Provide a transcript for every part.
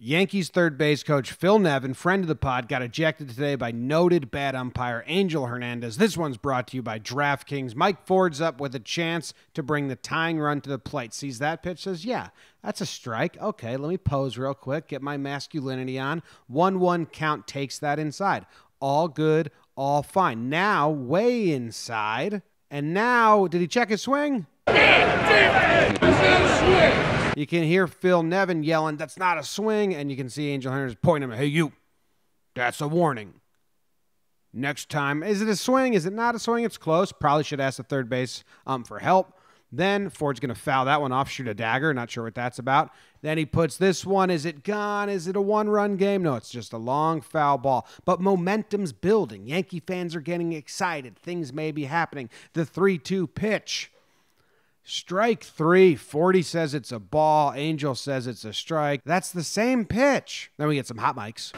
Yankees third base coach Phil Nevin, friend of the pod, got ejected today by noted bad umpire Ángel Hernández. This one's brought to you by DraftKings. Mike Ford's up with a chance to bring the tying run to the plate. Sees that pitch, says, yeah, that's a strike. Okay, let me pose real quick, get my masculinity on. 1-1 count, takes that inside. All good, all fine. Now, way inside. And now, did he check his swing? You can hear Phil Nevin yelling, that's not a swing. And you can see Ángel Hernández pointing at him, hey, you, that's a warning. Next time, is it a swing? Is it not a swing? It's close. Probably should ask the third base for help. Then Ford's going to foul that one off, shoot a dagger. Not sure what that's about. Then he puts this one. Is it gone? Is it a one-run game? No, it's just a long foul ball. But momentum's building. Yankee fans are getting excited. Things may be happening. The 3-2 pitch. Strike three. 40 says it's a ball. Ángel says it's a strike. That's the same pitch. Then we get some hot mics.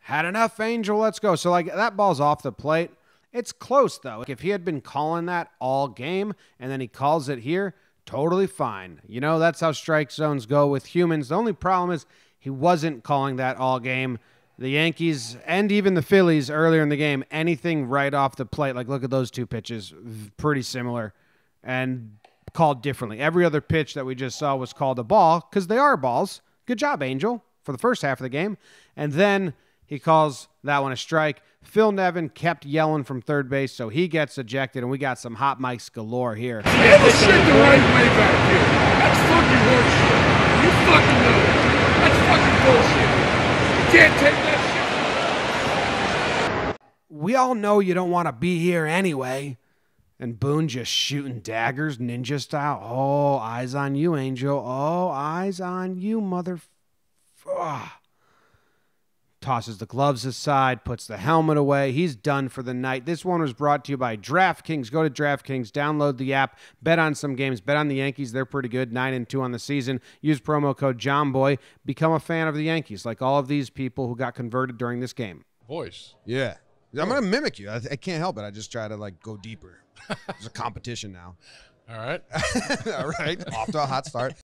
Had enough, Ángel. Let's go. So, like, that ball's off the plate. It's close, though. If he had been calling that all game and then he calls it here, totally fine. You know, that's how strike zones go with humans. The only problem is he wasn't calling that all game. The Yankees and even the Phillies earlier in the game, anything right off the plate, like look at those two pitches, pretty similar and called differently. Every other pitch that we just saw was called a ball because they are balls. Good job, Ángel, for the first half of the game. And then he calls that one a strike. Phil Nevin kept yelling from third base, so he gets ejected, and we got some hot mics galore here. Get the shit the right way back here. That's fucking horseshit. You fucking know it. That's fucking bullshit. You can't take that shit. We all know you don't want to be here anyway. And Boone just shooting daggers, ninja style. Oh, eyes on you, Ángel. Oh, eyes on you, motherfucker. Oh. Tosses the gloves aside, puts the helmet away. He's done for the night. This one was brought to you by DraftKings. Go to DraftKings, download the app, bet on some games, bet on the Yankees. They're pretty good, 9-2 on the season. Use promo code JOMBOY. Become a fan of the Yankees, like all of these people who got converted during this game. Voice. Yeah. I'm going to mimic you. I can't help it. I just try to, like, go deeper. There's a competition now. All right. All right. Off to a hot start.